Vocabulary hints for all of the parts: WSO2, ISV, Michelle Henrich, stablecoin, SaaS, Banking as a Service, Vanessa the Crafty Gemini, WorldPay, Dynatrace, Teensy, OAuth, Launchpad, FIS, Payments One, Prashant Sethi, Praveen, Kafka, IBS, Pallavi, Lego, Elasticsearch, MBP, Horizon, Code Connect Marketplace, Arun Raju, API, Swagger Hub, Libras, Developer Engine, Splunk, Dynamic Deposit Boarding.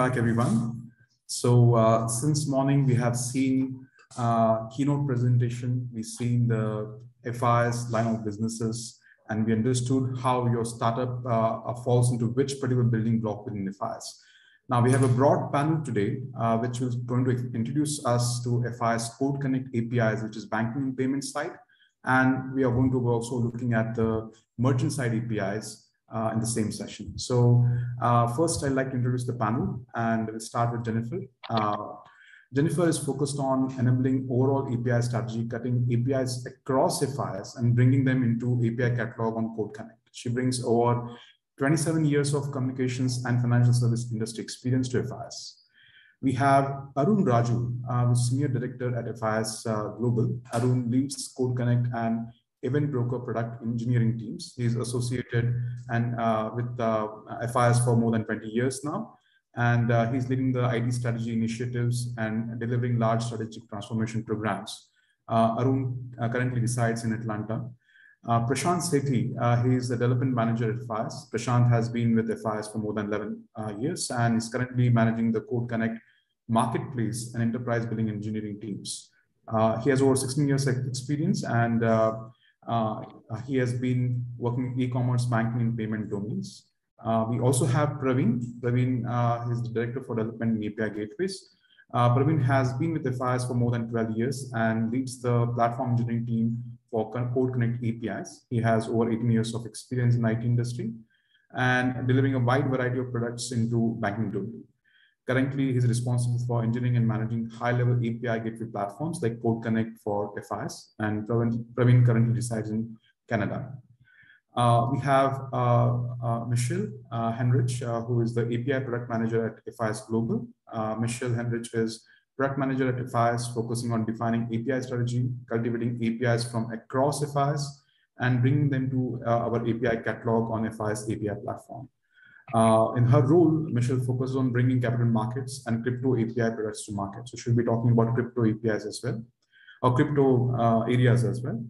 back, everyone. So since morning, we have seen keynote presentation. We've seen the FIS line of businesses, and we understood how your startup falls into which particular building block within FIS. Now we have a broad panel today, which is going to introduce us to FIS Code Connect APIs, which is banking and payment side. And we are going to be also looking at the merchant side APIs in the same session. So first I'd like to introduce the panel, and we'll start with Jennifer. Jennifer is focused on enabling overall API strategy, cutting APIs across FIS and bringing them into API catalog on Code Connect. She brings over 27 years of communications and financial service industry experience to FIS. We have Arun Raju, Senior Director at FIS Global. Arun leads Code Connect and Event Broker product engineering teams. He's associated and with FIS for more than 20 years now. And he's leading the IT strategy initiatives and delivering large strategic transformation programs. Arun currently resides in Atlanta. Prashant Sethi, he's the development manager at FIS. Prashant has been with FIS for more than 11 years and is currently managing the Code Connect Marketplace and enterprise billing engineering teams. He has over 16 years of experience, and he has been working in e-commerce, banking, and payment domains. We also have Praveen. Praveen is the Director for Development and API Gateways. Praveen has been with FIS for more than 12 years and leads the platform engineering team for Code Connect APIs. He has over 18 years of experience in the IT industry and delivering a wide variety of products into banking domain. Currently, he's responsible for engineering and managing high-level API gateway platforms like Code Connect for FIS, and Praveen currently resides in Canada. We have Michelle Henrich, who is the API product manager at FIS Global. Michelle Henrich is product manager at FIS, focusing on defining API strategy, cultivating APIs from across FIS, and bringing them to our API catalog on FIS API platform. In her role, Michelle focuses on bringing capital markets and crypto API products to market. So she'll be talking about crypto APIs as well, or crypto areas as well.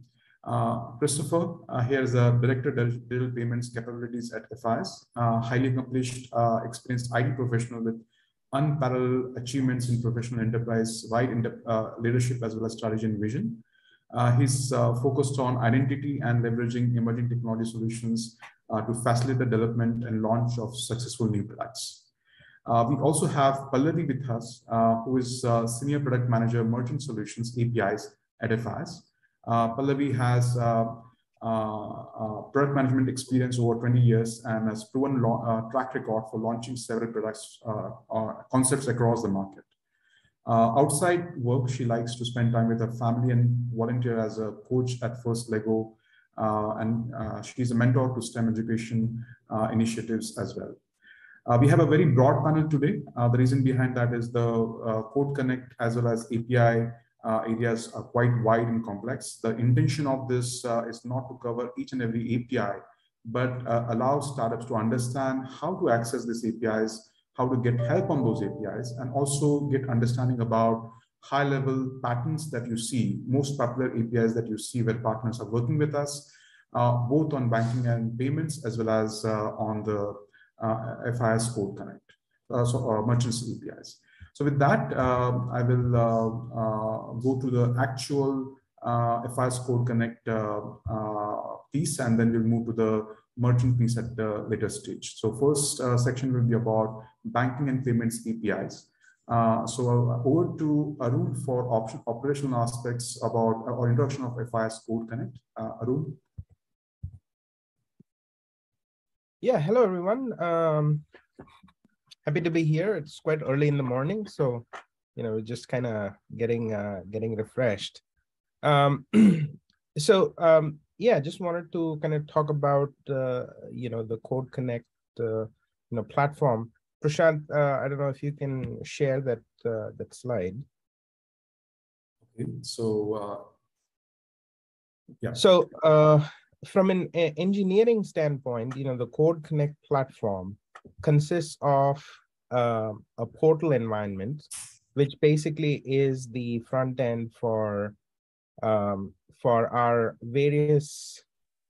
Christopher, here is a Director of Digital Payments Capabilities at FIS, highly accomplished, experienced IT professional with unparalleled achievements in professional enterprise-wide leadership as well as strategy and vision. He's focused on identity and leveraging emerging technology solutions to facilitate the development and launch of successful new products. We also have Pallavi with us, who is Senior Product Manager, Merchant Solutions APIs at FIS. Pallavi has product management experience over 20 years and has proven track record for launching several products concepts across the market. Outside work, she likes to spend time with her family and volunteer as a coach at First Lego, and she's a mentor to STEM education initiatives as well. We have a very broad panel today. The reason behind that is the Code Connect as well as API areas are quite wide and complex. The intention of this is not to cover each and every API, but allow startups to understand how to access these APIs, how to get help on those APIs, and also get understanding about high-level patterns that you see, most popular APIs that you see where partners are working with us, both on banking and payments, as well as on the FIS Code Connect, merchants APIs. So with that, I will go to the actual FIS Code Connect piece, and then we'll move to the merchant piece at the later stage. So first section will be about banking and payments APIs. So over to Arun for operational aspects about or introduction of FIS Code Connect. Arun. Yeah, hello everyone. Happy to be here. It's quite early in the morning, so you know, just kind of getting refreshed. Yeah, just wanted to kind of talk about you know, the Code Connect you know, platform. Prashant, I don't know if you can share that that slide. Okay, so yeah. So from an engineering standpoint, you know, the Code Connect platform consists of a portal environment, which basically is the front end for our various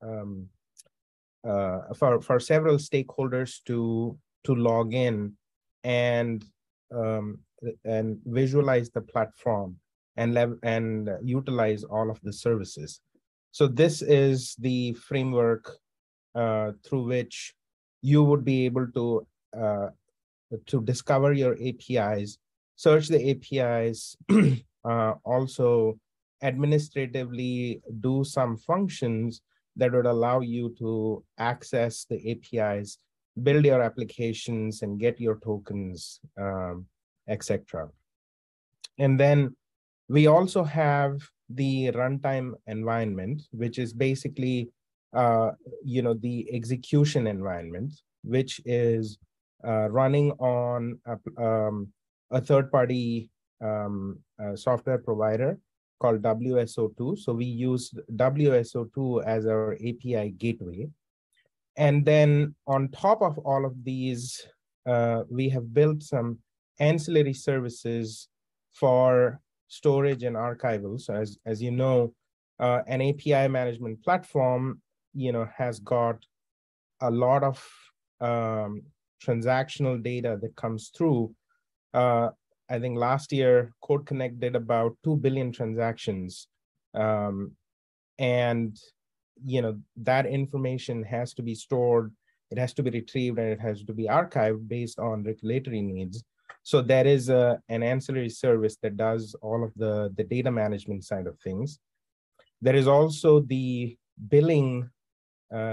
for several stakeholders to log in and visualize the platform and utilize all of the services. So this is the framework through which you would be able to discover your APIs, search the APIs, also administratively do some functions that would allow you to access the APIs, build your applications and get your tokens, etc. And then we also have the runtime environment, which is basically the execution environment, which is running on a third-party software provider called WSO2. So we use WSO2 as our API gateway. And then on top of all of these, we have built some ancillary services for storage and archival. So as you know, an API management platform, has got a lot of transactional data that comes through. I think last year, Code Connect did about 2 billion transactions. That information has to be stored, it has to be retrieved, and it has to be archived based on regulatory needs. So there is an ancillary service that does all of the data management side of things. There is also the billing,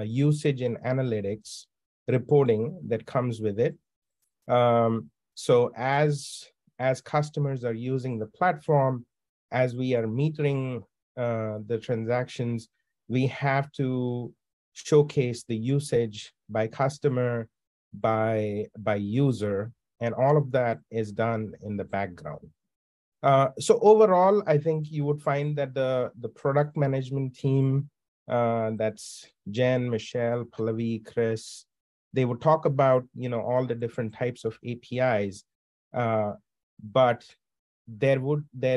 usage and analytics reporting that comes with it. So as customers are using the platform, as we are metering the transactions, we have to showcase the usage by customer, by user, and all of that is done in the background. So overall, I think you would find that the product management team, that's Jen, Michelle, Pallavi, Chris, they would talk about all the different types of APIs, but there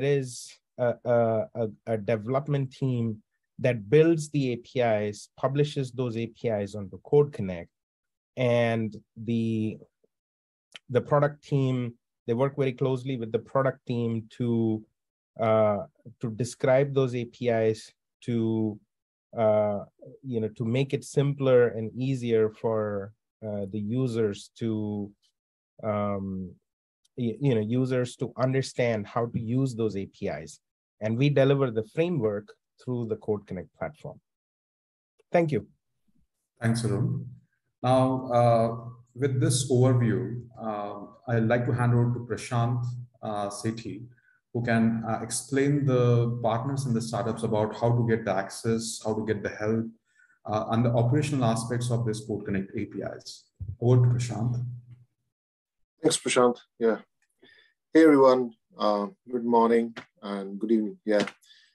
is a development team that builds the APIs, publishes those APIs onto Code Connect, and the product team, they work very closely with the product team to describe those APIs, to make it simpler and easier for the users to understand how to use those APIs. And we deliver the framework through the Code Connect platform. Thank you. Thanks, Arun. Now, with this overview, I'd like to hand over to Prashant Sethi, who can explain the partners and the startups about how to get the access, how to get the help, and the operational aspects of this Code Connect APIs. Over to Prashant. Thanks, Prashant. Yeah. Hey, everyone. Good morning and good evening. Yeah.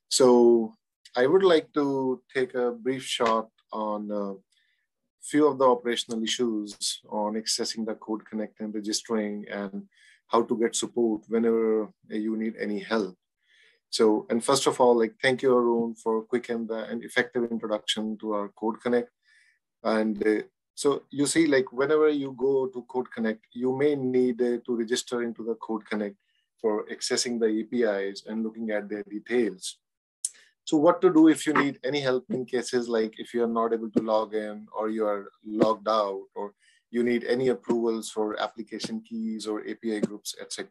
So I would like to take a brief shot on a few of the operational issues on accessing the Code Connect and registering and how to get support whenever you need any help. So, and first of all, thank you, Arun, for quick and effective introduction to our Code Connect. And so you see, whenever you go to Code Connect, you may need to register into the Code Connect for accessing the APIs and looking at their details. So what to do if you need any help in cases like if you are not able to log in, or you are logged out, or you need any approvals for application keys or API groups, etc.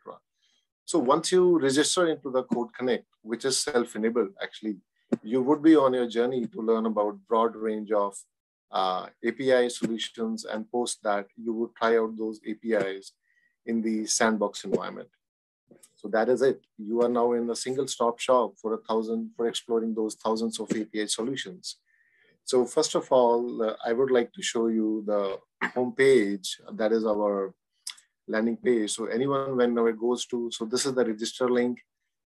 So once you register into the Code Connect, which is self-enabled actually, you would be on your journey to learn about broad range of API solutions, and post that you would try out those APIs in the sandbox environment. So that is it. You are now in a single stop shop for exploring those thousands of API solutions. So first of all, I would like to show you the homepage. That is our landing page. So anyone, whenever it goes to, so this is the register link.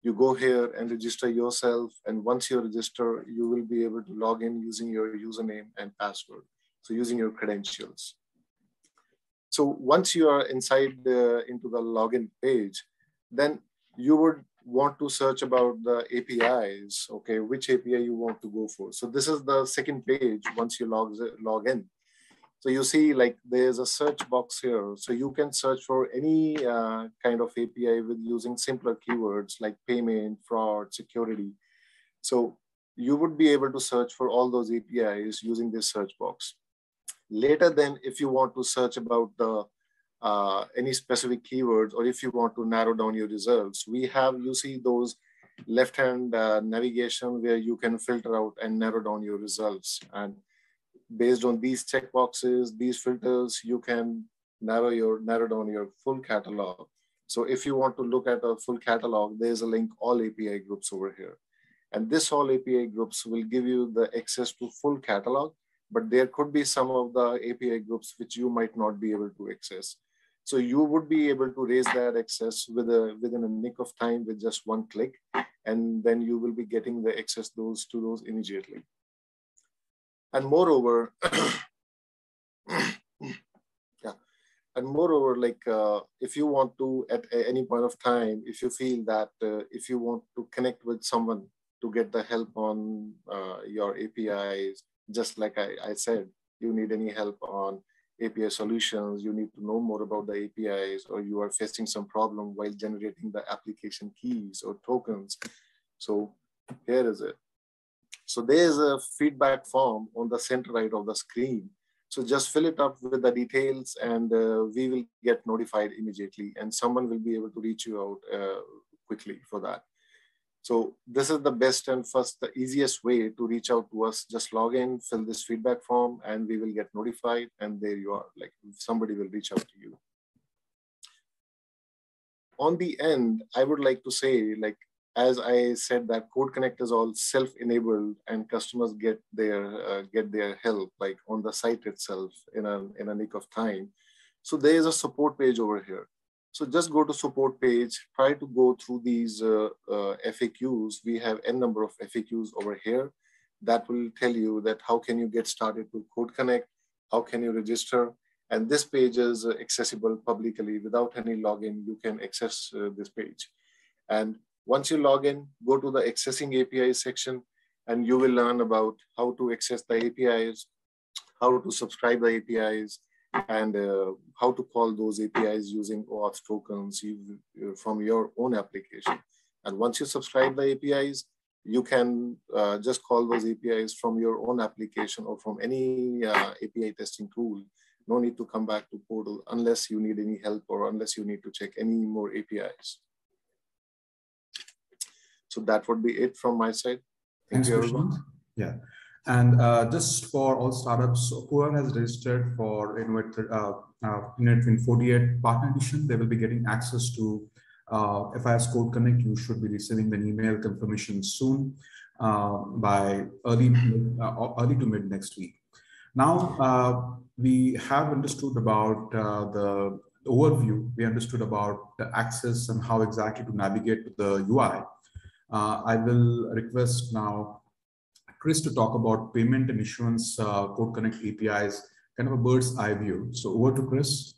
You go here and register yourself. And once you register, you will be able to log in using your username and password. So using your credentials. So once you are inside into the login page, then you would want to search about the APIs, okay, which API you want to go for. So this is the second page once you log in. So you see, like, there's a search box here. So you can search for any kind of API with using simpler keywords like payment, fraud, security. So you would be able to search for all those APIs using this search box. Later then, if you want to search about the any specific keywords, or if you want to narrow down your results, we have, you see those left-hand navigation where you can filter out and narrow down your results. And based on these checkboxes, these filters, you can narrow down your full catalog. So if you want to look at a full catalog, there's a link, all API groups over here. And this all API groups will give you the access to full catalog, but there could be some of the API groups which you might not be able to access. So you would be able to raise that access within a nick of time with just one click, and then you will be getting the access to those immediately. And moreover, like if you want to, at any point of time, if you feel that if you want to connect with someone to get the help on your APIs, just like I said, you need any help on API solutions, you need to know more about the APIs, or you are facing some problem while generating the application keys or tokens. So here is it. So there's a feedback form on the center right of the screen. So just fill it up with the details, and we will get notified immediately, and someone will be able to reach you out quickly for that. So this is the best and first, the easiest way to reach out to us. Just log in, fill this feedback form, and we will get notified. And there you are, like somebody will reach out to you. On the end, I would like to say, like, as I said, that Code Connect is all self-enabled, and customers get their help like on the site itself in a nick of time. So there is a support page over here. So just go to support page, try to go through these FAQs. We have n number of FAQs over here that will tell you that how can you get started with Code Connect, how can you register, and this page is accessible publicly without any login. You can access this page, and once you log in, go to the accessing API section, and you will learn about how to access the APIs, how to subscribe the APIs, and how to call those APIs using OAuth tokens from your own application. And once you subscribe the APIs, you can just call those APIs from your own application or from any API testing tool. No need to come back to portal unless you need any help or unless you need to check any more APIs. So that would be it from my side. Thank you, everyone. Yeah. And just for all startups, whoever has registered for in 48 Partner Edition, they will be getting access to FIS Code Connect. You should be receiving an email confirmation soon by early to mid next week. Now, we have understood about the overview. We understood about the access and how exactly to navigate to the UI. I will request now Chris to talk about payment and issuance Code Connect APIs, kind of a bird's eye view. So over to Chris.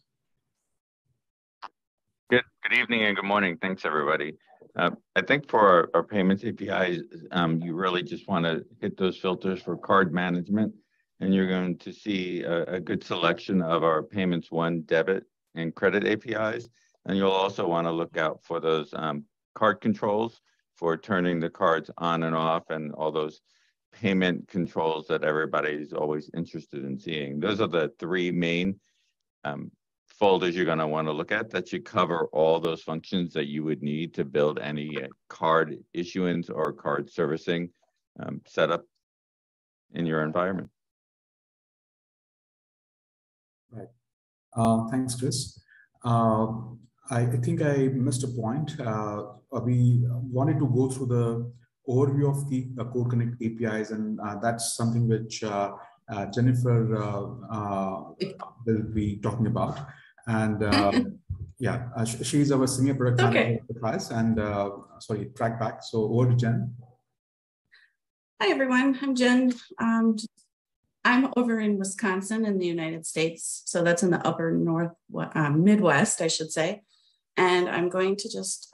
Good evening and good morning. Thanks, everybody. I think for our payments APIs, you really just want to hit those filters for card management, and you're going to see a good selection of our Payments One debit and credit APIs. And you'll also want to look out for those card controls for turning the cards on and off, and all those payment controls that everybody's always interested in seeing. Those are the three main folders you're going to want to look at that should cover all those functions that you would need to build any card issuance or card servicing setup in your environment. Right. Thanks, Chris. I think I missed a point. We wanted to go through the overview of the Code Connect APIs, and that's something which Jennifer will be talking about. And yeah, she's our senior product manager for the class. And sorry, track back. So over to Jen. Hi everyone, I'm Jen. I'm over in Wisconsin in the United States. So that's in the upper north, Midwest, I should say. And I'm going to just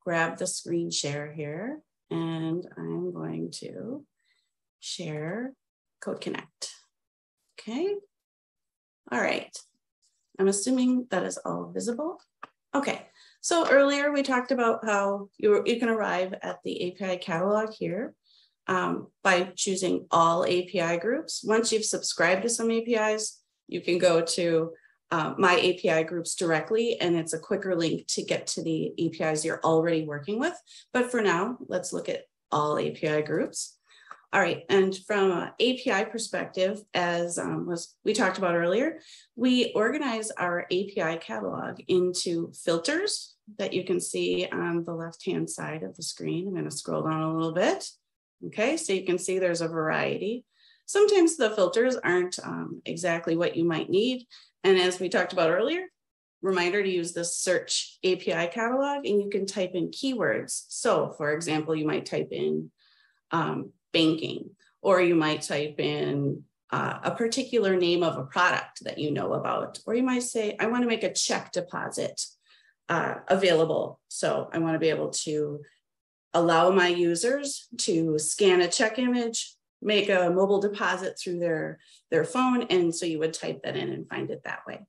grab the screen share here. And I'm going to share Code Connect. Okay, All right, I'm assuming that is all visible. Okay, so earlier we talked about how you can arrive at the API catalog here by choosing all API groups. Once you've subscribed to some APIs, you can go to my API groups directly, and it's a quicker link to get to the APIs you're already working with. But for now, let's look at all API groups. All right, and from an API perspective, as we talked about earlier, we organize our API catalog into filters that you can see on the left-hand side of the screen. I'm going to scroll down a little bit. Okay, so you can see there's a variety. Sometimes the filters aren't exactly what you might need. And as we talked about earlier, reminder to use the search API catalog, and you can type in keywords. So for example, you might type in banking, or you might type in a particular name of a product that you know about, or you might say, I want to make a check deposit available. So I want to be able to allow my users to scan a check image, make a mobile deposit through their phone. And so you would type that in and find it that way.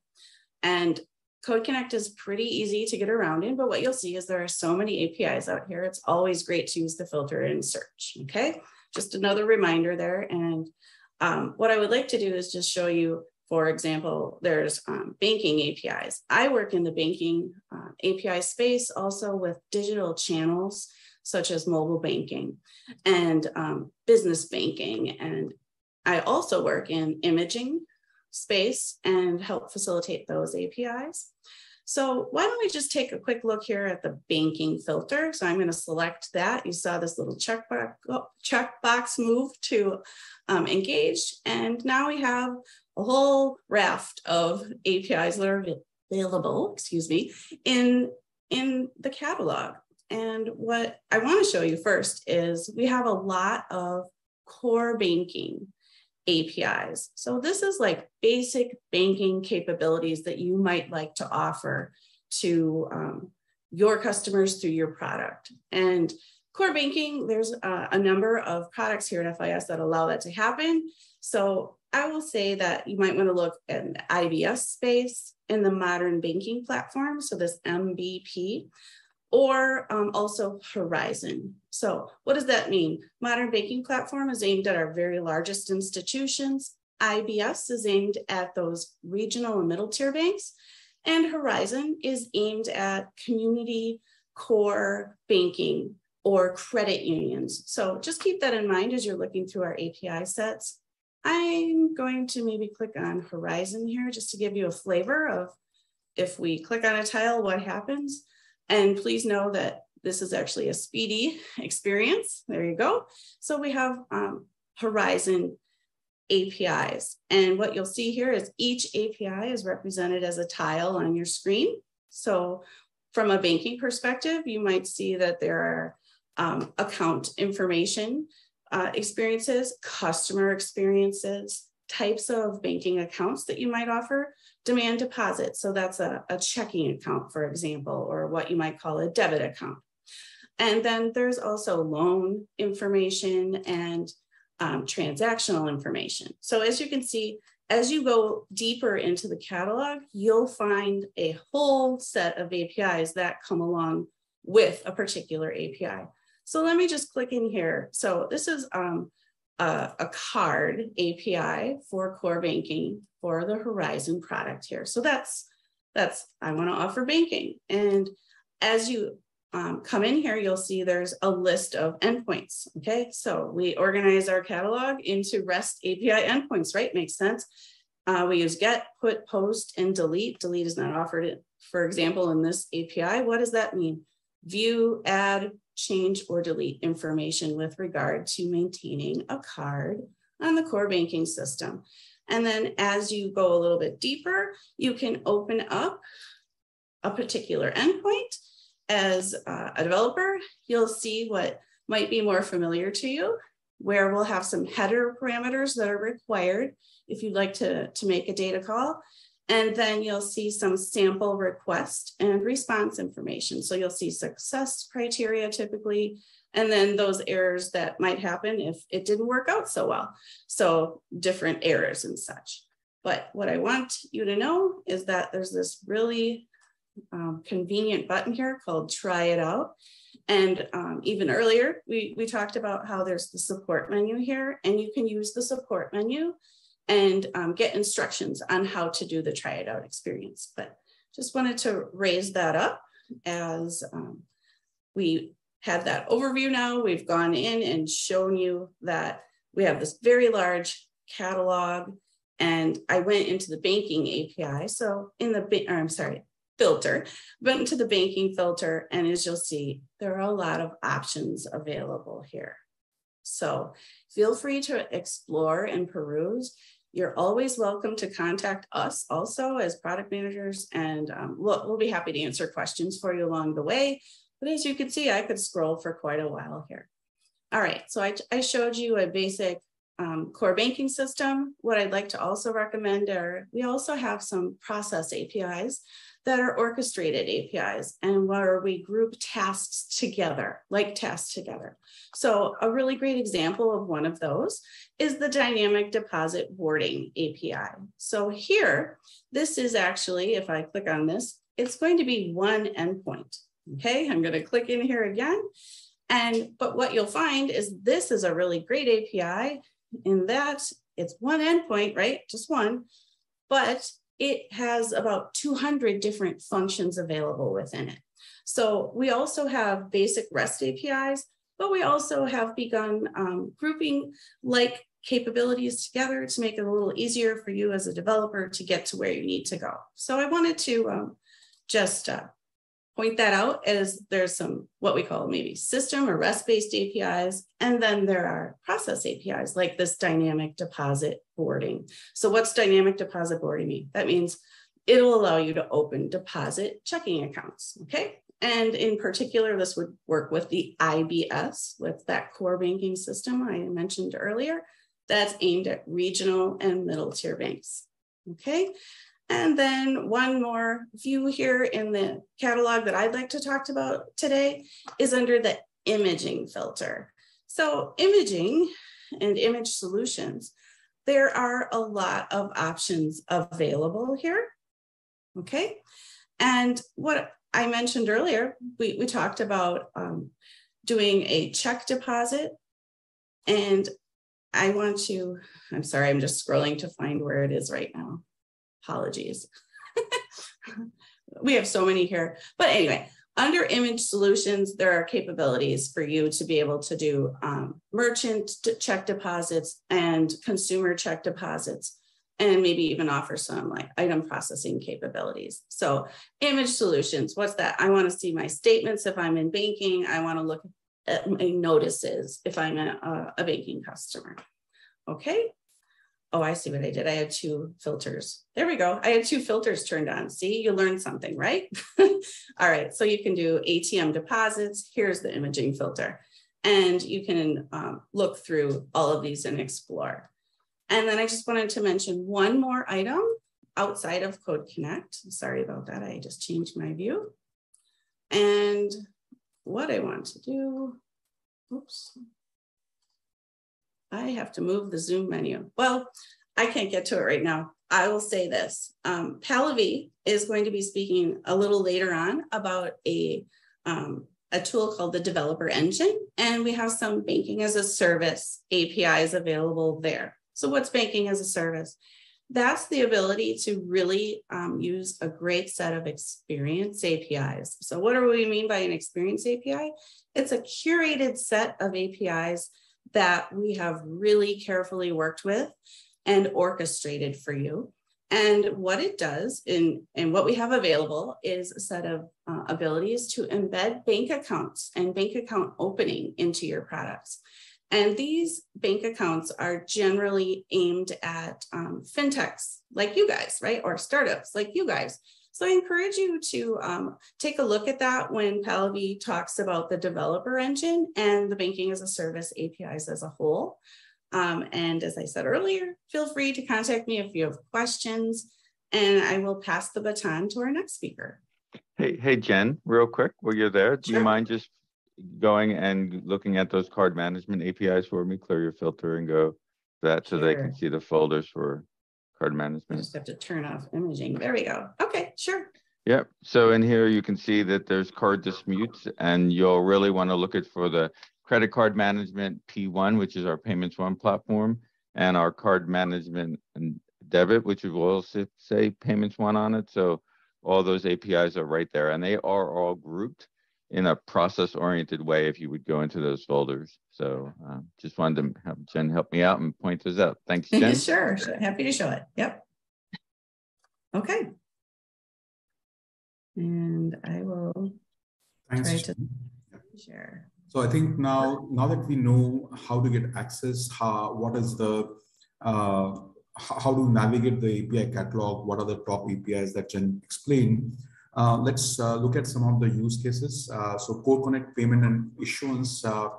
And Code Connect is pretty easy to get around in, but what you'll see is there are so many APIs out here. It's always great to use the filter and search, okay? Just another reminder there. And what I would like to do is just show you, for example, there's banking APIs. I work in the banking API space also with digital channels, such as mobile banking and business banking. And I also work in imaging space and help facilitate those APIs. So why don't we just take a quick look here at the banking filter. So I'm going to select that. You saw this little checkbox move to engaged. And now we have a whole raft of APIs that are available, excuse me, in the catalog. And what I want to show you first is we have a lot of core banking APIs. So this is like basic banking capabilities that you might like to offer to your customers through your product. And core banking, there's a number of products here at FIS that allow that to happen. So I will say that you might want to look at the IBS space in the modern banking platform. So this MBP. Or also Horizon. So what does that mean? Modern banking platform is aimed at our very largest institutions. IBS is aimed at those regional and middle tier banks. And Horizon is aimed at community core banking or credit unions. So just keep that in mind as you're looking through our API sets. I'm going to maybe click on Horizon here just to give you a flavor of if we click on a tile, what happens. And please know that this is actually a speedy experience. There you go. So we have Horizon APIs. And what you'll see here is each API is represented as a tile on your screen. So from a banking perspective, you might see that there are account information experiences, customer experiences, types of banking accounts that you might offer, demand deposit. So that's a checking account, for example, or what you might call a debit account. And then there's also loan information and transactional information. So as you can see, as you go deeper into the catalog, you'll find a whole set of APIs that come along with a particular API. So let me just click in here. So this is a card API for core banking for the Horizon product here. So that's I want to offer banking. And as you come in here, you'll see there's a list of endpoints. Okay, so we organize our catalog into REST API endpoints, right? Makes sense. We use get, put, post, and delete. Delete is not offered, for example, in this API. What does that mean? View, add, change, or delete information with regard to maintaining a card on the core banking system. And then as you go a little bit deeper, you can open up a particular endpoint. As a developer, you'll see what might be more familiar to you, where we'll have some header parameters that are required if you'd like to make a data call. And then you'll see some sample request and response information. So you'll see success criteria typically, and then those errors that might happen if it didn't work out so well. So different errors and such. But what I want you to know is that there's this really convenient button here called Try It Out. And even earlier, we talked about how there's the support menu here, and you can use the support menu and get instructions on how to do the Try It Out experience. But just wanted to raise that up as we have that overview now. We've gone in and shown you that we have this very large catalog, and I went into the banking API. So in the, or I'm sorry, filter, went into the banking filter, and as you'll see, there are a lot of options available here. So feel free to explore and peruse. You're always welcome to contact us also as product managers, and we'll be happy to answer questions for you along the way. But as you can see, I could scroll for quite a while here. All right, so I showed you a basic core banking system. What I'd like to also recommend are, we also have some process APIs that are orchestrated APIs, and where we group tasks together, like tasks together. So a really great example of one of those is the Dynamic Deposit Boarding API. So here, this is actually, if I click on this, it's going to be one endpoint. Okay, I'm gonna click in here again. But what you'll find is this is a really great API in that it's one endpoint, right? Just one, but it has about 200 different functions available within it. So we also have basic REST APIs, but we also have begun grouping like capabilities together to make it a little easier for you as a developer to get to where you need to go. So I wanted to just point that out, as there's some what we call maybe system or REST-based APIs, and then there are process APIs like this Dynamic Deposit Boarding. So what's Dynamic Deposit Boarding mean? That means it will allow you to open deposit checking accounts, okay? And in particular, this would work with the IBS, with that core banking system I mentioned earlier, that's aimed at regional and middle tier banks, okay? And then one more view here in the catalog that I'd like to talk about today is under the imaging filter. So imaging and image solutions, there are a lot of options available here, okay? And what I mentioned earlier, we talked about doing a check deposit, and I want to, I'm sorry, I'm just scrolling to find where it is right now. Apologies. We have so many here. But anyway, under image solutions, there are capabilities for you to be able to do merchant check deposits and consumer check deposits, and maybe even offer some like item processing capabilities. So image solutions, what's that? I want to see my statements if I'm in banking. I want to look at my notices if I'm a banking customer. Okay. Oh, I see what I did. I had two filters. There we go. I had two filters turned on. See, you learned something, right? All right. So you can do ATM deposits. Here's the imaging filter. And you can look through all of these and explore. And then I just wanted to mention one more item outside of Code Connect. Sorry about that. I just changed my view. And what I want to do, oops. I have to move the Zoom menu. Well, I can't get to it right now. I will say this. Pallavi is going to be speaking a little later on about a tool called the Developer Engine, and we have some Banking as a Service APIs available there. So what's Banking as a Service? That's the ability to really use a great set of experience APIs. So what do we mean by an experience API? It's a curated set of APIs that we have really carefully worked with and orchestrated for you. And what it does and what we have available is a set of abilities to embed bank accounts and bank account opening into your products. And these bank accounts are generally aimed at fintechs like you guys, right? Or startups like you guys. So I encourage you to take a look at that when Pallavi talks about the Developer Engine and the Banking as a Service APIs as a whole. And as I said earlier, feel free to contact me if you have questions, and I will pass the baton to our next speaker. Hey, Jen, real quick, while you're there, do you mind just going and looking at those card management APIs for me? Clear your filter and go to that so they can see the folders for card management. I just have to turn off imaging. There we go. Okay, sure. Yep. So in here, you can see that there's card disputes, and you'll really want to look at for the credit card management P1, which is our Payments One platform, and our card management and debit, which will say Payments One on it. So all those APIs are right there, and they are all grouped in a process-oriented way if you would go into those folders. So just wanted to have Jen help me out and point those out. Thanks, Jen. Sure, happy to show it. Yep. Okay. And I will try to share. So I think now that we know how to get access, how to navigate the API catalog, what are the top APIs that Jen explained, let's look at some of the use cases. So Code Connect payment and issuance, I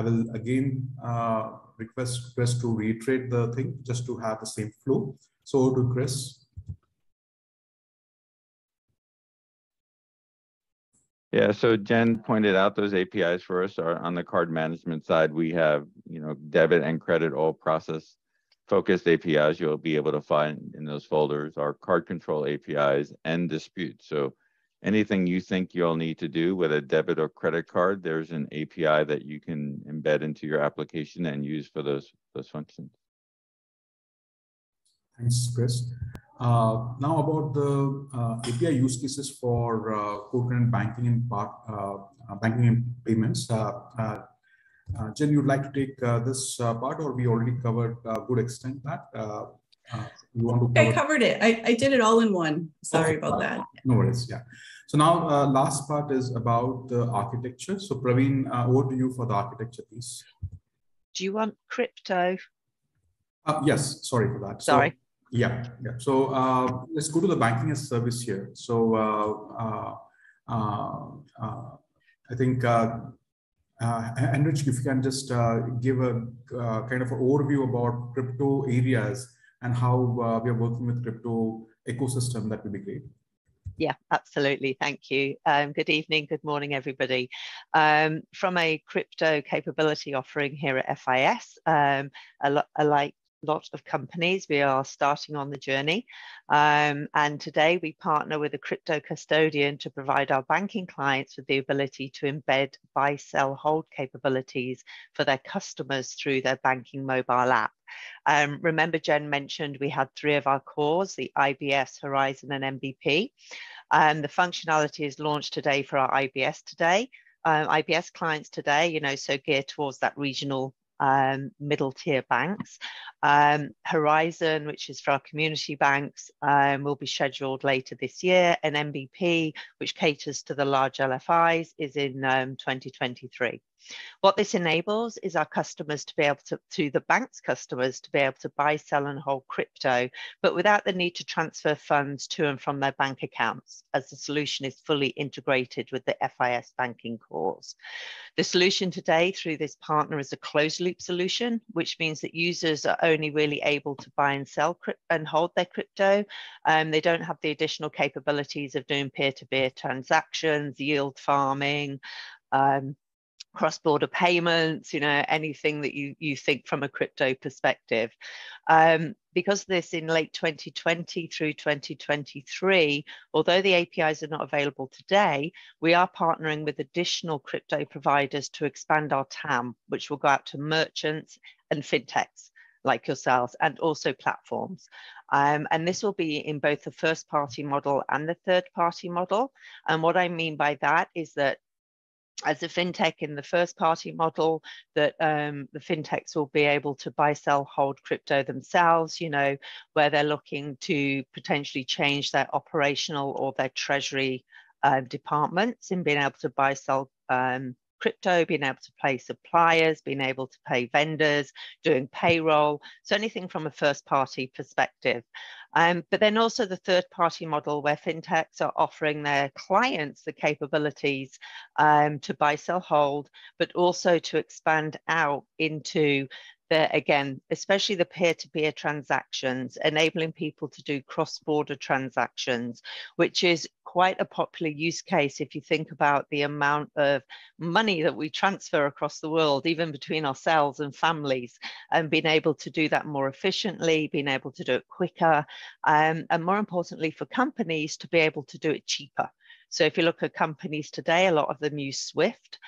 will again request to reiterate the thing just to have the same flow. So over to Chris. Yeah, so Jen pointed out those APIs for us are on the card management side. We have, you know, debit and credit, all process focused APIs you'll be able to find in those folders, are card control APIs and disputes. So anything you think you'll need to do with a debit or credit card, there's an API that you can embed into your application and use for those functions. Thanks, Chris. Now about the API use cases for Code Connect banking and banking and payments. Jen, you'd like to take this part, or we already covered a good extent that? You want to cover? I covered it. I did it all in one. Sorry about that. No worries. Yeah. So now last part is about the architecture. So Praveen, over to you for the architecture piece. Do you want crypto? Yes. Sorry for that. Sorry. So, yeah. So let's go to the banking as a service here. So I think. And Rich, if you can just give a kind of an overview about crypto areas and how we are working with crypto ecosystem, that would be great. Yeah, absolutely. Thank you. Good evening. Good morning, everybody. From a crypto capability offering here at FIS, a lot of companies, we are starting on the journey, and today we partner with a crypto custodian to provide our banking clients with the ability to embed buy, sell, hold capabilities for their customers through their banking mobile app. Remember, Jen mentioned we had three of our cores, the IBS, Horizon and MBP. The functionality is launched today for our IBS clients today, you know, so geared towards that regional middle tier banks. Horizon, which is for our community banks, will be scheduled later this year, and MBP, which caters to the large LFIs, is in 2023. What this enables is our customers to be able to the bank's customers to be able to buy, sell and hold crypto, but without the need to transfer funds to and from their bank accounts, as the solution is fully integrated with the FIS banking cores. The solution today through this partner is a closed loop solution, which means that users are only really able to buy and sell and hold their crypto. They don't have the additional capabilities of doing peer-to-peer transactions, yield farming, cross-border payments, you know, anything that you think from a crypto perspective. Because of this, in late 2020 through 2023, although the APIs are not available today, we are partnering with additional crypto providers to expand our TAM, which will go out to merchants and fintechs like yourselves, and also platforms. And this will be in both the first party model and the third party model. And what I mean by that is that as a fintech in the first party model, that the fintechs will be able to buy, sell, hold crypto themselves, you know, where they're looking to potentially change their operational or their treasury departments in being able to buy, sell crypto, being able to pay suppliers, being able to pay vendors, doing payroll, so anything from a first party perspective. But then also the third party model, where fintechs are offering their clients the capabilities to buy, sell, hold, but also to expand out into the, again, especially the peer-to-peer transactions, enabling people to do cross-border transactions, which is quite a popular use case if you think about the amount of money that we transfer across the world, even between ourselves and families, and being able to do that more efficiently, being able to do it quicker, and more importantly for companies to be able to do it cheaper. So if you look at companies today, a lot of them use Swift,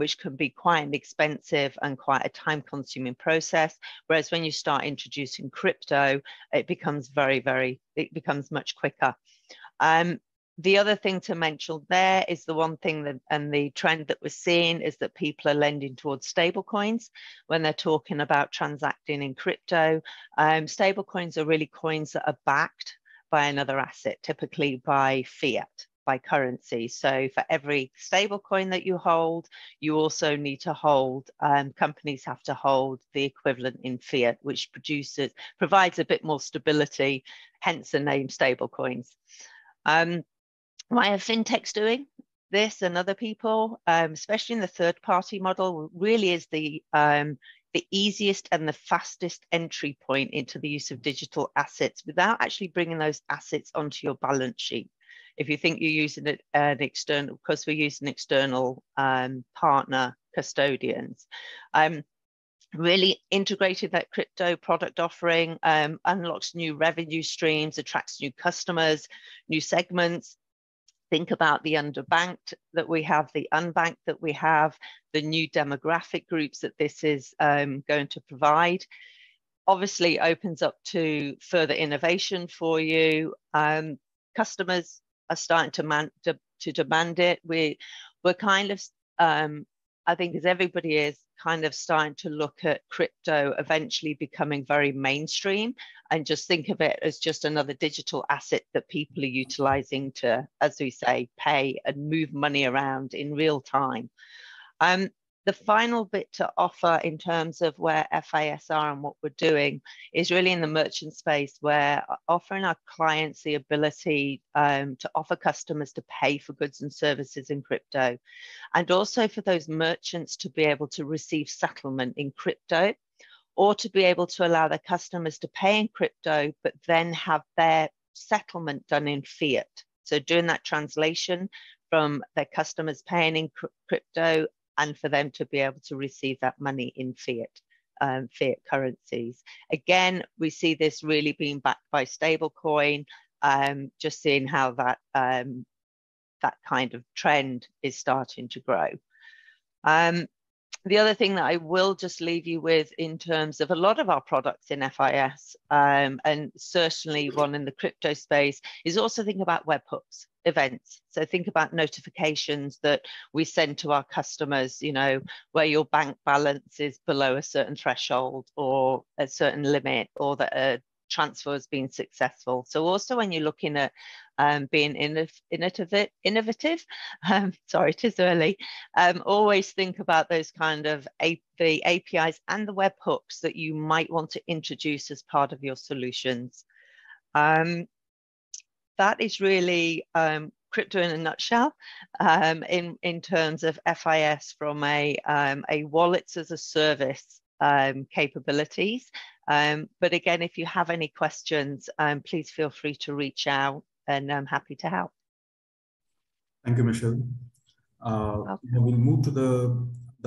which can be quite an expensive and quite a time-consuming process. Whereas when you start introducing crypto, it becomes it becomes much quicker. The other thing to mention there is the one thing that, and the trend that we're seeing, is that people are lending towards stablecoins when they're talking about transacting in crypto. Stablecoins are really coins that are backed by another asset, typically by fiat, by currency. So for every stable coin that you hold, you also need to hold, companies have to hold the equivalent in fiat, which provides a bit more stability, hence the name stable coins. Why are fintechs doing this and other people, especially in the third party model, really is the easiest and the fastest entry point into the use of digital assets without actually bringing those assets onto your balance sheet. If you think you're using an external, because we're using external partner custodians, really integrated that crypto product offering, unlocks new revenue streams, attracts new customers, new segments. Think about the underbanked that we have, the unbanked that we have, the new demographic groups that this is going to provide. Obviously opens up to further innovation for you. Customers are starting to demand it. We're kind of, I think as everybody is, kind of starting to look at crypto eventually becoming very mainstream and just think of it as just another digital asset that people are utilizing to, as we say, pay and move money around in real time. The final bit to offer in terms of where FIS are and what we're doing is really in the merchant space, where offering our clients the ability to offer customers to pay for goods and services in crypto, and also for those merchants to be able to receive settlement in crypto, or to be able to allow their customers to pay in crypto, but then have their settlement done in fiat. So doing that translation from their customers paying in crypto and for them to be able to receive that money in fiat, fiat currencies. Again, we see this really being backed by stablecoin, just seeing how that, that kind of trend is starting to grow. The other thing that I will just leave you with in terms of a lot of our products in FIS, and certainly one in the crypto space, is also think about webhooks, events. So think about notifications that we send to our customers, you know, where your bank balance is below a certain threshold or a certain limit, or that a transfer has been successful. So also when you're looking at being innovative, sorry, it is early, always think about those kind of the APIs and the webhooks that you might want to introduce as part of your solutions. That is really crypto in a nutshell, in terms of FIS from a wallets as a service capabilities. But again, if you have any questions, please feel free to reach out, and I'm happy to help. Thank you, Michelle. We'll move to the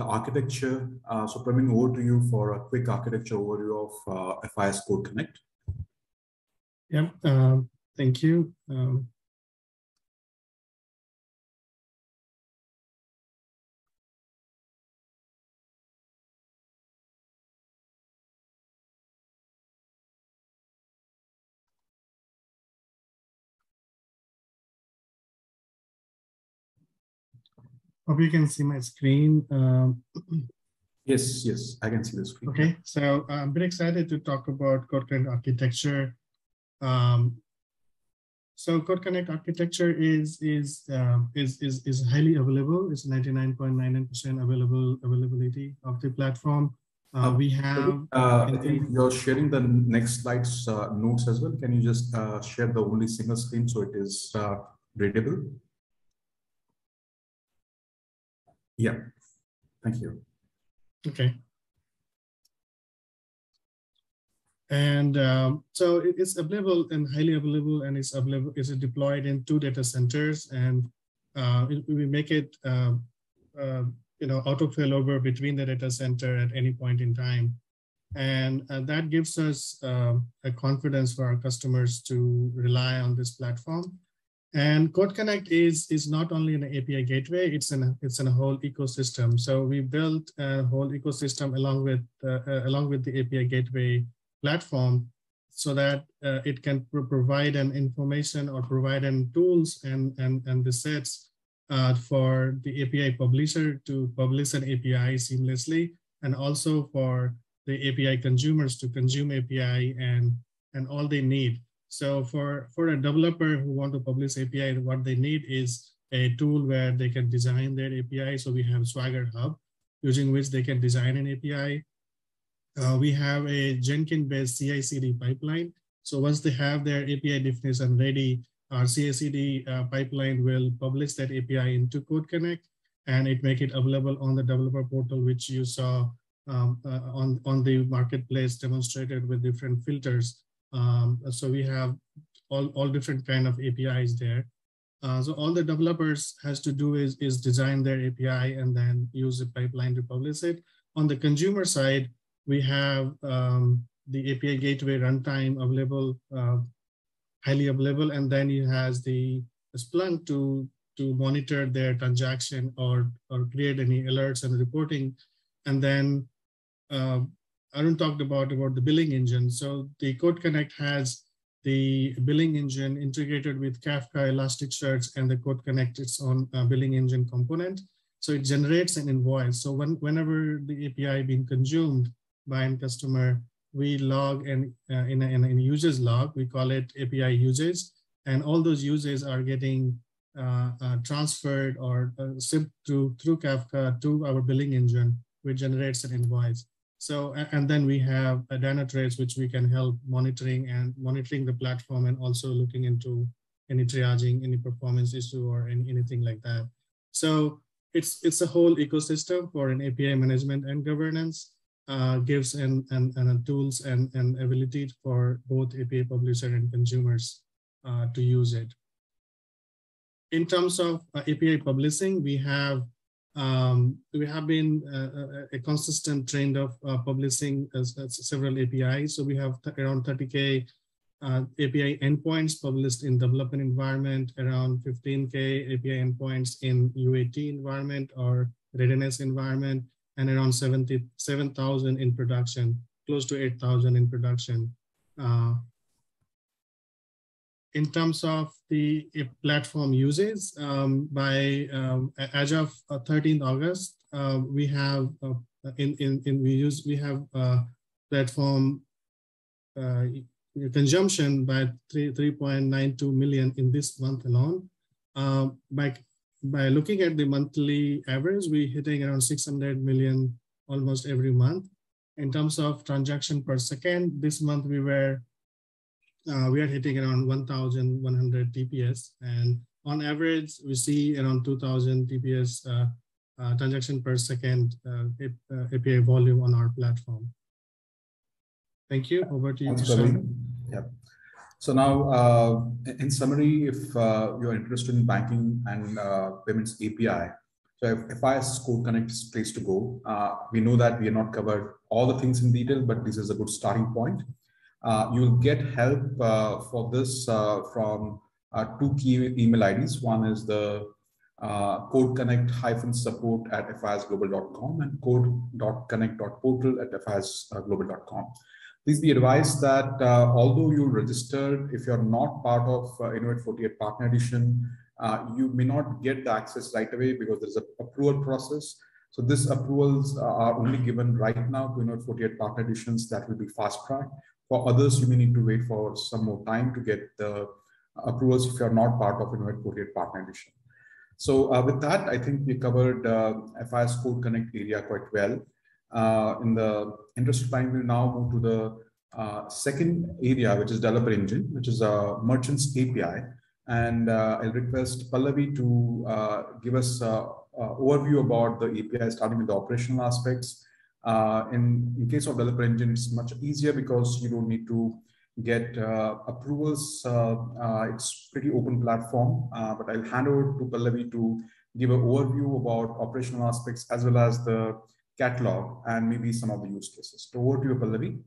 architecture. So Pramin, over to you for a quick architecture overview of FIS Code Connect. Yeah, thank you. Hope you can see my screen. Yes, yes, I can see the screen. Okay, so I'm a bit excited to talk about Code Connect architecture. So Code Connect architecture is highly available. It's 99.99% availability of the platform. We have. I think you're sharing the next slide's notes as well. Can you just share the only single screen so it is readable? Yeah, thank you. Okay. And so it's available and highly available, and it's available. It's deployed in 2 data centers, and we make it auto failover between the data center at any point in time, and that gives us a confidence for our customers to rely on this platform. And Code Connect is not only an API gateway; it's in a whole ecosystem. So we built a whole ecosystem along with the API gateway platform, so that it can provide an information or provide an tools and the sets for the API publisher to publish an API seamlessly, and also for the API consumers to consume API and all they need. So for a developer who want to publish API, what they need is a tool where they can design their API. So we have Swagger Hub, using which they can design an API. We have a Jenkins-based CI/CD pipeline. So once they have their API definition ready, our CI/CD pipeline will publish that API into Code Connect, and it make it available on the developer portal, which you saw on the marketplace demonstrated with different filters. So we have all different kind of APIs there. So all the developers has to do is design their API and then use the pipeline to publish it. On the consumer side, we have the API gateway runtime available, highly available, and then it has the Splunk to monitor their transaction or create any alerts and reporting. And then Arun talked about the billing engine. So the Code Connect has the billing engine integrated with Kafka, Elasticsearch, and the Code Connect its own billing engine component. So it generates an invoice. So whenever the API being consumed by a customer, we log in a usage log, we call it API usage, and all those uses are getting transferred or shipped through Kafka to our billing engine, which generates an invoice. So, and then we have a Dynatrace, which we can help monitoring the platform and also looking into any triaging, any performance issue or anything like that. So it's a whole ecosystem for an API management and governance, gives and tools and ability for both API publisher and consumers to use it. In terms of API publishing, we have been a consistent trend of publishing as several APIs. So we have around 30K API endpoints published in development environment, around 15K API endpoints in UAT environment or readiness environment, and around 7,000 in production, close to 8,000 in production. In terms of the platform uses, as of 13th August, we have platform consumption by 3.92 million in this month alone. By looking at the monthly average, we're hitting around 600 million almost every month. In terms of transaction per second, this month we are hitting around 1,100 TPS, and on average, we see around 2,000 TPS transaction per second API volume on our platform. Thank you. Over to you, Tishan. Yeah. So now, in summary, if you're interested in banking and payments API, so FIS Code Connect is place to go. We know that we have not covered all the things in detail, but this is a good starting point. You'll get help for this from 2 key email IDs. One is the codeconnect-support@fisglobal.com and code.connect.portal@fisglobal.com. Please be advised that although you registered, if you're not part of Innovate 48 Partner Edition, you may not get the access right away because there's an approval process. So these approvals are only given right now to Innovate 48 Partner Editions that will be fast-tracked. For others, you may need to wait for some more time to get the approvals if you're not part of Innovate 48 Partner Edition. So with that, I think we covered FIS Code Connect area quite well. In the interest of time, we'll now move to the second area, which is Developer Engine, which is a merchant's API. And I'll request Pallavi to give us an overview about the API, starting with the operational aspects, In case of Developer Engine, it's much easier because you don't need to get approvals. It's pretty open platform, but I'll hand over to Pallavi to give an overview about operational aspects as well as the catalog and maybe some of the use cases. So over to you, Pallavi.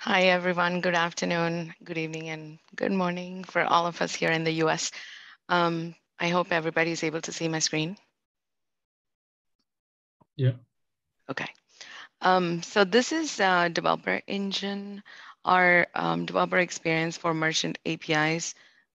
Hi, everyone. Good afternoon, good evening, and good morning for all of us here in the US. I hope everybody is able to see my screen. Yeah. Okay. So this is Developer Engine, our developer experience for merchant APIs.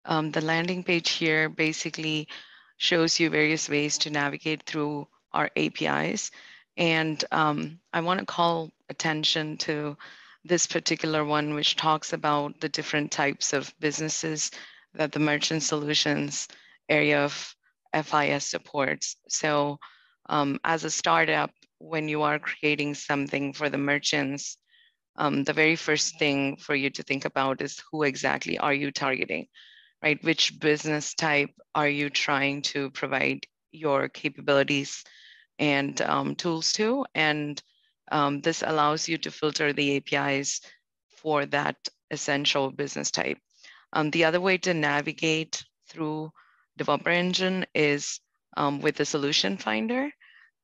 The landing page here basically shows you various ways to navigate through our APIs. And I want to call attention to this particular one, which talks about the different types of businesses that the merchant solutions area of FIS supports. So as a startup, when you are creating something for the merchants, the very first thing for you to think about is who exactly are you targeting, right? Which business type are you trying to provide your capabilities and tools to? And this allows you to filter the APIs for that essential business type. The other way to navigate through Developer Engine is with the solution finder.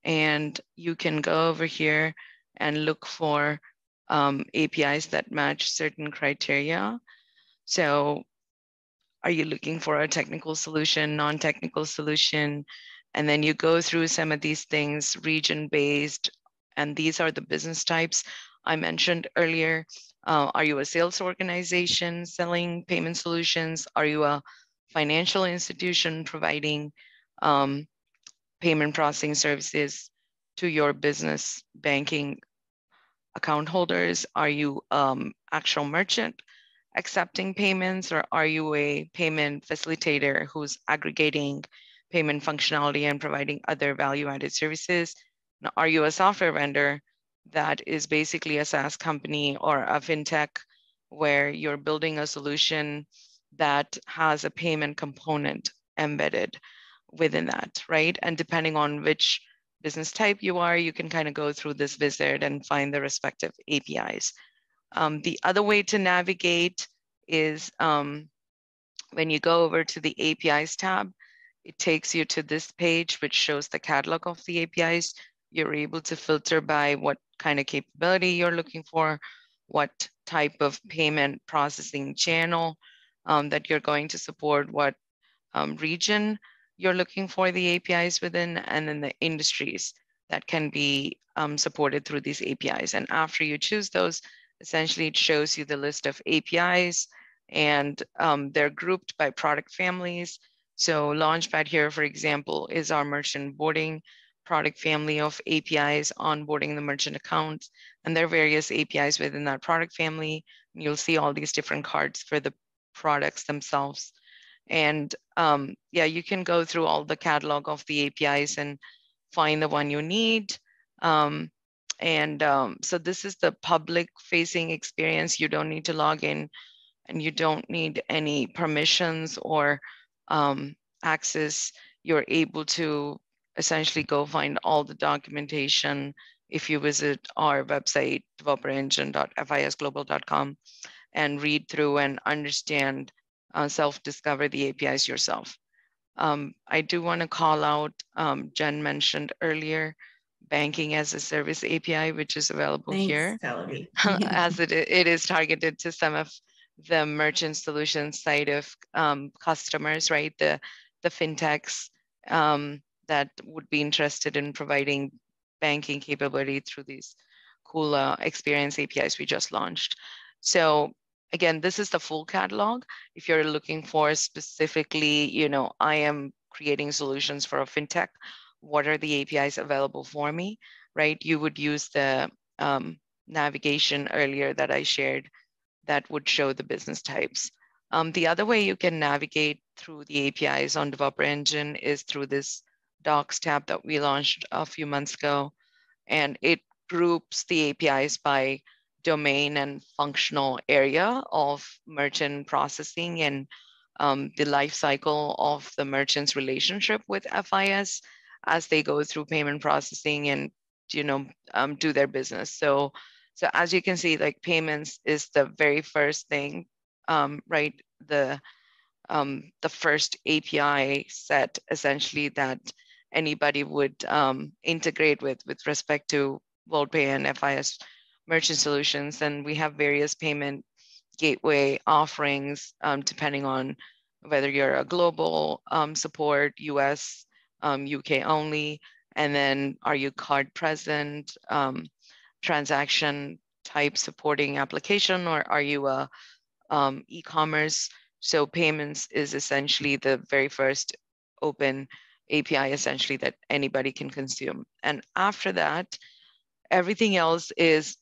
And you can go over here and look for APIs that match certain criteria. So are you looking for a technical solution, non-technical solution? And then you go through some of these things, region-based, and these are the business types I mentioned earlier. Are you a sales organization selling payment solutions? Are you a financial institution providing payment processing services to your business banking account holders? Are you actual merchant accepting payments, or are you a payment facilitator who's aggregating payment functionality and providing other value-added services? Now, are you a software vendor that is basically a SaaS company or a fintech where you're building a solution that has a payment component embedded within that, right? And depending on which business type you are, you can kind of go through this wizard and find the respective APIs. The other way to navigate is when you go over to the APIs tab, it takes you to this page, which shows the catalog of the APIs. You're able to filter by what kind of capability you're looking for, what type of payment processing channel that you're going to support, what region you're looking for the APIs within, and then the industries that can be supported through these APIs. And after you choose those, essentially it shows you the list of APIs, and they're grouped by product families. So Launchpad here, for example, is our merchant boarding product family of APIs onboarding the merchant account. And there are various APIs within that product family. You'll see all these different cards for the products themselves. And yeah, you can go through all the catalog of the APIs and find the one you need. So this is the public facing experience. You don't need to log in and you don't need any permissions or access. You're able to essentially go find all the documentation if you visit our website, developerengine.fisglobal.com, and read through and understand, self-discover the APIs yourself. I do want to call out, Jen mentioned earlier, Banking as a Service API, which is available here. Valerie. As it is targeted to some of the merchant solutions side of customers, right? The fintechs that would be interested in providing banking capability through these cool experience APIs we just launched. So again, this is the full catalog. If you're looking for specifically, you know, I am creating solutions for a fintech, what are the APIs available for me, right? You would use the navigation earlier that I shared that would show the business types. The other way you can navigate through the APIs on Developer Engine is through this Docs tab that we launched a few months ago, and it groups the APIs by domain and functional area of merchant processing and the life cycle of the merchant's relationship with FIS, as they go through payment processing and, you know, do their business. So as you can see, like, payments is the very first thing, right? The first API set essentially that anybody would integrate with respect to WorldPay and FIS merchant solutions. And we have various payment gateway offerings, depending on whether you're a global support, US, UK only, and then are you card present, transaction type supporting application, or are you a e-commerce? So payments is essentially the very first open API essentially that anybody can consume. And after that, everything else is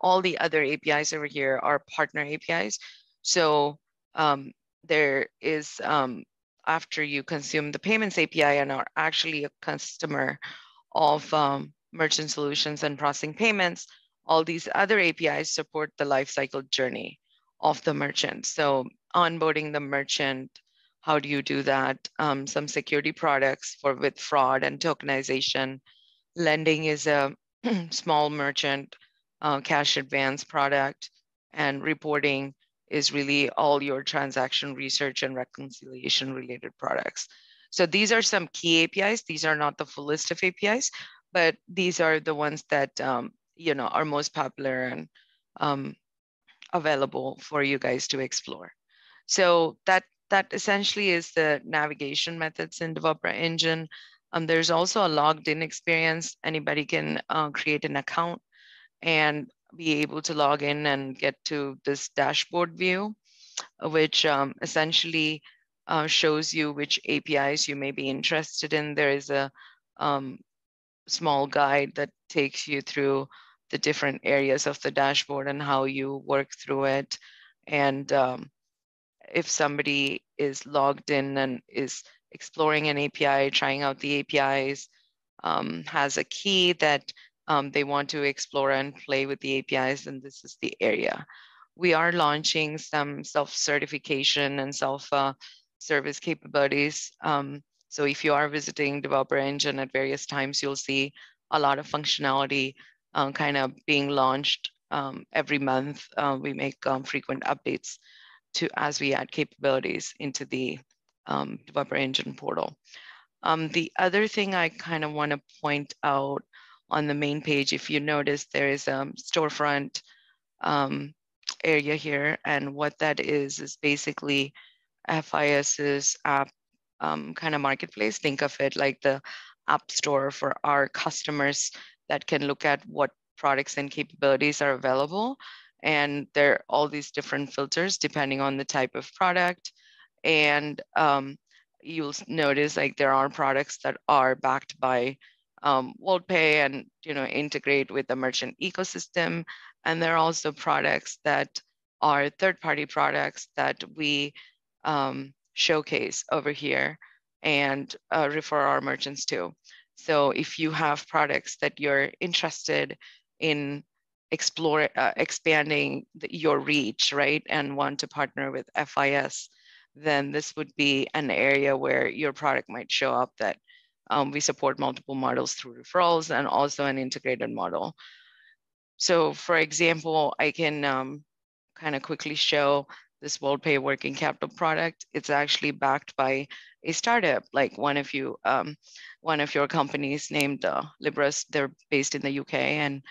all the other APIs over here are partner APIs. So there is, after you consume the payments API and are actually a customer of merchant solutions and processing payments, all these other APIs support the lifecycle journey of the merchant. So onboarding the merchant, how do you do that? Some security products for with fraud and tokenization. Lending is a small merchant cash advance product, and reporting is really all your transaction research and reconciliation related products. So these are some key APIs. These are not the full list of APIs, but these are the ones that you know, are most popular and available for you guys to explore. So that essentially is the navigation methods in Developer Engine. There's also a logged in experience. Anybody can create an account and be able to log in and get to this dashboard view, which essentially shows you which APIs you may be interested in. There is a small guide that takes you through the different areas of the dashboard and how you work through it. And if somebody is logged in and is exploring an API, trying out the APIs, has a key that they want to explore and play with the APIs, and this is the area. We are launching some self-certification and self-service capabilities. So if you are visiting Developer Engine at various times, you'll see a lot of functionality kind of being launched every month. We make frequent updates as we add capabilities into the Developer Engine portal. The other thing I kind of want to point out on the main page, if you notice, there is a storefront area here, and what that is basically FIS's app kind of marketplace. Think of it like the app store for our customers that can look at what products and capabilities are available, and there are all these different filters depending on the type of product. And you'll notice, like, there are products that are backed by WorldPay and, you know, integrate with the merchant ecosystem. And there are also products that are third-party products that we showcase over here and refer our merchants to. So if you have products that you're interested in expanding your reach, right, and want to partner with FIS, then this would be an area where your product might show up that we support multiple models through referrals and also an integrated model. So for example, I can kind of quickly show this WorldPay working capital product. It's actually backed by a startup, like one of your companies named Libras. They're based in the UK, and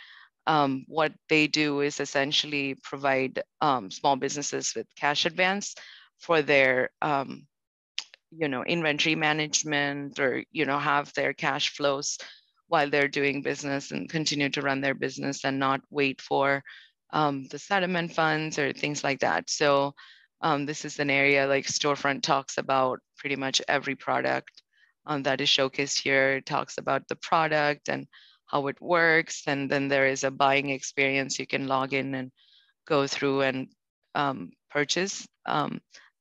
what they do is essentially provide small businesses with cash advance for their you know, inventory management, or, you know, have their cash flows while they're doing business and continue to run their business and not wait for the settlement funds or things like that. So this is an area, like, Storefront talks about pretty much every product that is showcased here. It talks about the product and how it works. And then there is a buying experience. You can log in and go through and purchase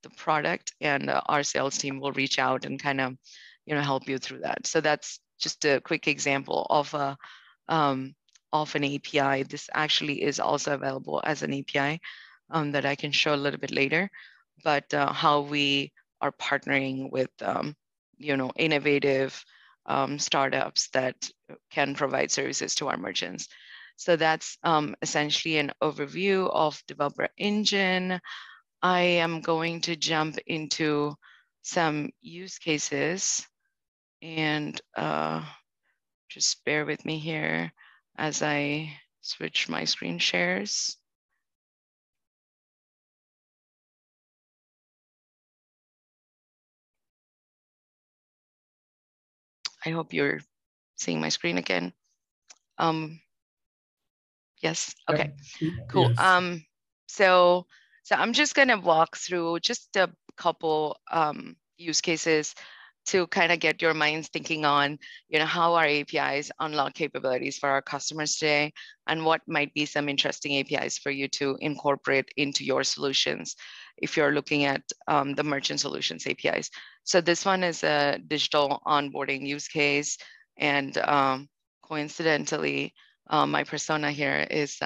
the product, and our sales team will reach out and kind of, you know, help you through that. So that's just a quick example of a of an API. This actually is also available as an API that I can show a little bit later, but how we are partnering with innovative startups that can provide services to our merchants. So that's essentially an overview of Developer Engine. I am going to jump into some use cases, and just bear with me here as I switch my screen shares. I hope you're seeing my screen again. Yes, okay, cool. Yes. So I'm just gonna walk through just a couple use cases to kind of get your minds thinking on, how our APIs unlock capabilities for our customers today, and what might be some interesting APIs for you to incorporate into your solutions if you're looking at the merchant solutions APIs. So this one is a digital onboarding use case, and coincidentally, my persona here is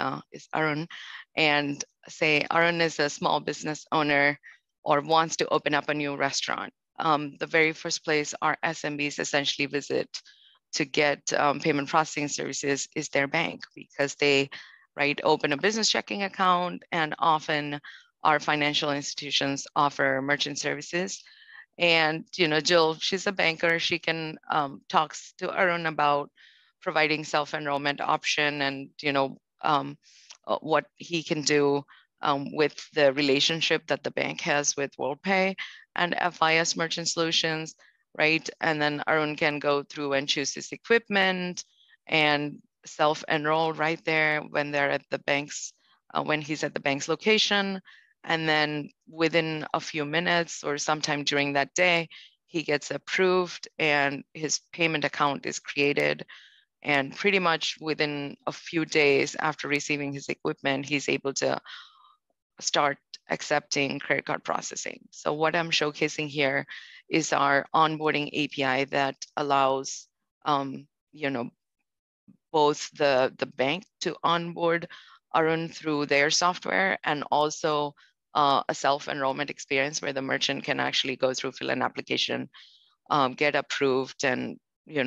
Arun, and say Arun is a small business owner or wants to open up a new restaurant. The very first place our SMBs essentially visit to get payment processing services is their bank, because they open a business checking account, and often our financial institutions offer merchant services. And Jill, she's a banker, she can talk to Arun about providing self-enrollment option, and what he can do with the relationship that the bank has with WorldPay and FIS merchant solutions, And then Arun can go through and choose his equipment and self-enroll right there when they're at the bank's, when he's at the bank's location. And then within a few minutes or sometime during that day, he gets approved and his payment account is created. And pretty much within a few days after receiving his equipment, he's able to start accepting credit card processing. So what I'm showcasing here is our onboarding API that allows, both the bank to onboard Arun through their software, and also a self-enrollment experience where the merchant can actually go through, fill an application, get approved, and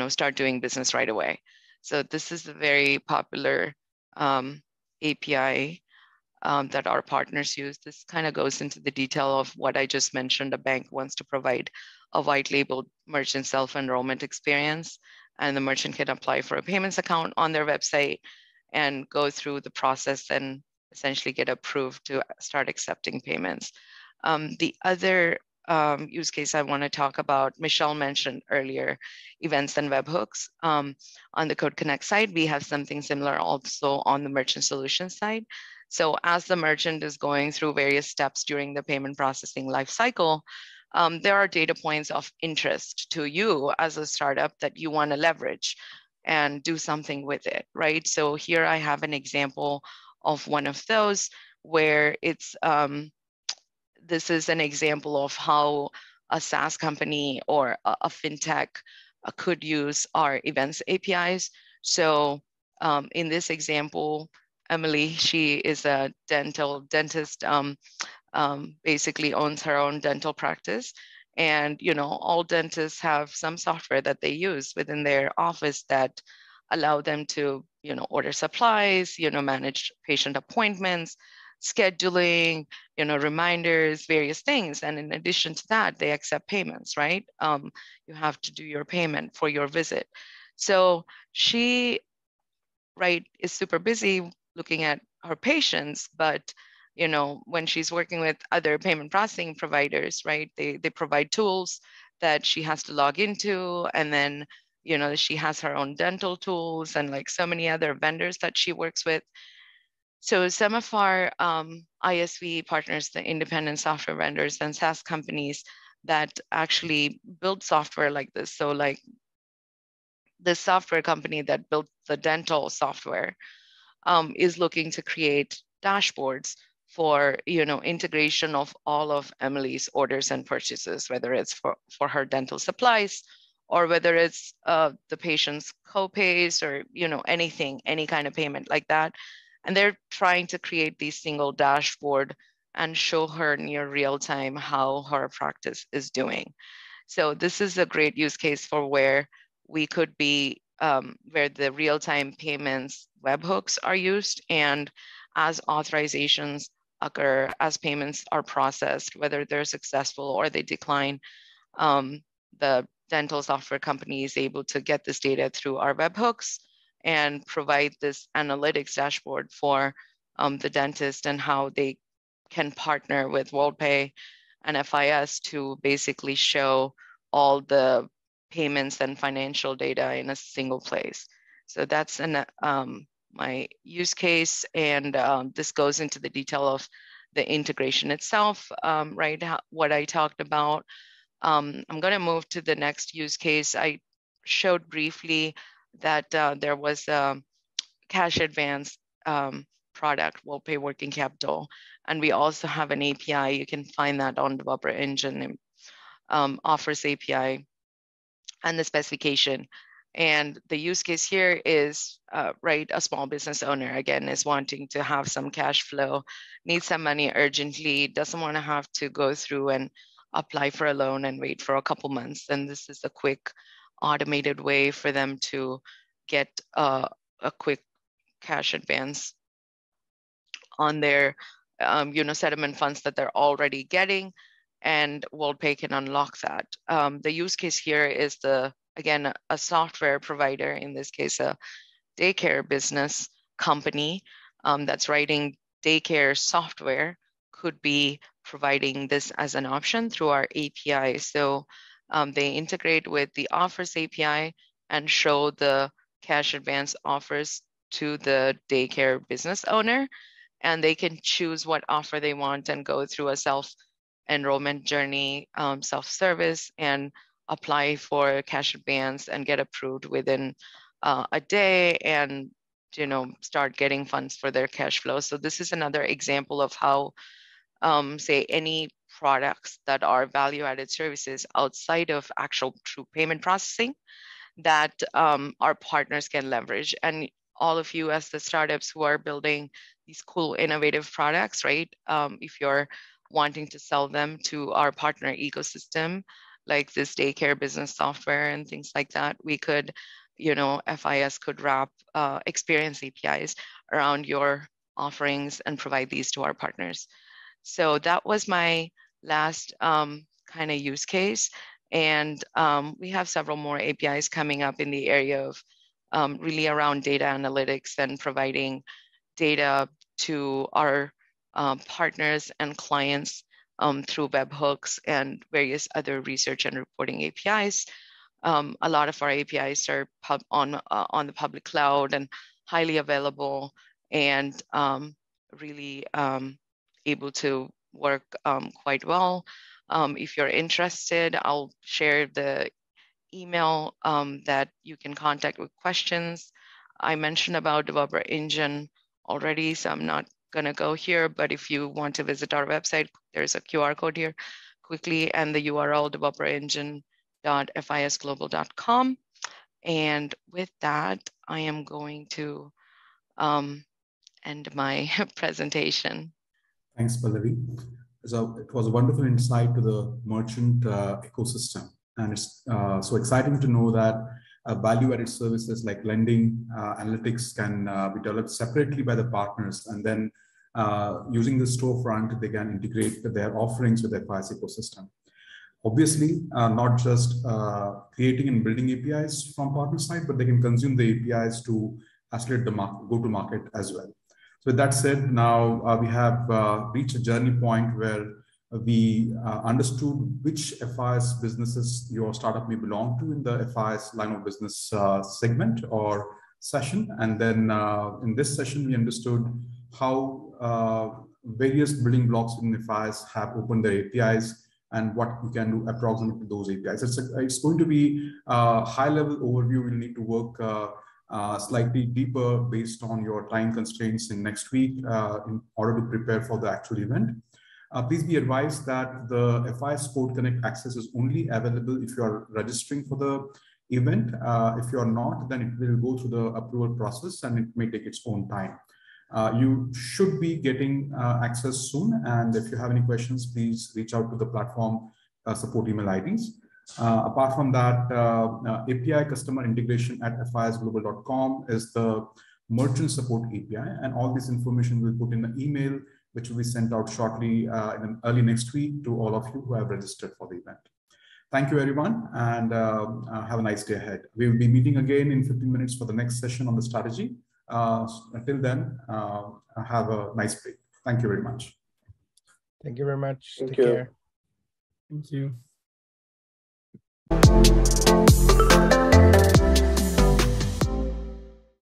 start doing business right away. So this is a very popular API that our partners use. This kind of goes into the detail of what I just mentioned. A bank wants to provide a white labeled merchant self-enrollment experience, and the merchant can apply for a payments account on their website and go through the process and essentially get approved to start accepting payments. The other use case I want to talk about, Michelle mentioned earlier, events and webhooks. On the Code Connect side, we have something similar also on the merchant solution side. So as the merchant is going through various steps during the payment processing lifecycle, there are data points of interest to you as a startup that you want to leverage and do something with it, So here I have an example of one of those where it's, this is an example of how a SaaS company or a fintech could use our events APIs. So in this example, Emily, she is a dentist, basically owns her own dental practice. And all dentists have some software that they use within their office that allow them to order supplies, manage patient appointments, scheduling, reminders, various things. And in addition to that, they accept payments, you have to do your payment for your visit. So she, is super busy looking at her patients, but when she's working with other payment processing providers, they provide tools that she has to log into, and then she has her own dental tools and so many other vendors that she works with. So some of our ISV partners, the independent software vendors and SaaS companies that actually build software like this. So the software company that built the dental software is looking to create dashboards for integration of all of Emily's orders and purchases, whether it's for her dental supplies, or whether it's the patient's co-pays, or anything, any kind of payment like that. And they're trying to create this single dashboard and show her near real time how her practice is doing. So this is a great use case for where we could be, where the real-time payments webhooks are used, and as authorizations occur, as payments are processed, whether they're successful or they decline, the dental software company is able to get this data through our webhooks and provide this analytics dashboard for the dentist and how they can partner with WorldPay and FIS to basically show all the payments and financial data in a single place. So that's an, my use case, and this goes into the detail of the integration itself, right, what I talked about. I'm going to move to the next use case. I showed briefly that there was a cash advance product, WorldPay Working Capital, and we also have an API. You can find that on Developer Engine, offers API and the specification. And the use case here is, right, a small business owner, again, is wanting to have some cash flow, needs some money urgently, doesn't want to have to go through and apply for a loan and wait for a couple months. And this is a quick automated way for them to get a quick cash advance on their, settlement funds that they're already getting, and WorldPay can unlock that. The use case here is the, again, a software provider, in this case, a daycare business company that's writing daycare software, could be providing this as an option through our API. So they integrate with the offers API and show the cash advance offers to the daycare business owner, and they can choose what offer they want and go through a self-enrollment journey, self-service, and apply for cash advance and get approved within a day, and start getting funds for their cash flow. So this is another example of how, say, any products that are value-added services outside of actual true payment processing that our partners can leverage. And all of you as the startups who are building these cool, innovative products, right? If you're wanting to sell them to our partner ecosystem, like this daycare business software and things like that, we could, FIS could wrap experience APIs around your offerings and provide these to our partners. So that was my last kind of use case. And we have several more APIs coming up in the area of really around data analytics and providing data to our partners and clients through webhooks and various other research and reporting APIs. A lot of our APIs are on the public cloud and highly available, and really able to work quite well. If you're interested, I'll share the email that you can contact with questions. I mentioned about Developer Engine already, so I'm not gonna go here, but if you want to visit our website, there's a QR code here quickly, and the URL developerengine.fisglobal.com. And with that, I am going to end my presentation. Thanks, Pallavi. So it was a wonderful insight to the merchant ecosystem. And it's so exciting to know that value-added services like lending analytics can be developed separately by the partners, and then using the storefront, they can integrate their offerings with the FIS ecosystem. Obviously, not just creating and building APIs from partner side, but they can consume the APIs to accelerate the go-to-market as well. So with that said, now we have reached a journey point where we understood which FIS businesses your startup may belong to in the FIS line of business segment or session. And then in this session, we understood how various building blocks in FIS have opened their APIs and what you can do approximately to those APIs. It's going to be a high level overview. We'll need to work slightly deeper based on your time constraints in next week in order to prepare for the actual event. Please be advised that the FIS Code Connect access is only available if you are registering for the event. If you are not, then it will go through the approval process and it may take its own time. You should be getting access soon. And if you have any questions, please reach out to the platform support email IDs. Apart from that, API customer integration at fisglobal.com is the merchant support API, and all this information will put in the email, which will be sent out shortly in early next week to all of you who have registered for the event. Thank you, everyone, and have a nice day ahead. We will be meeting again in 15 minutes for the next session on the strategy. Until then, have a nice break. Thank you very much. Take care. Thank you.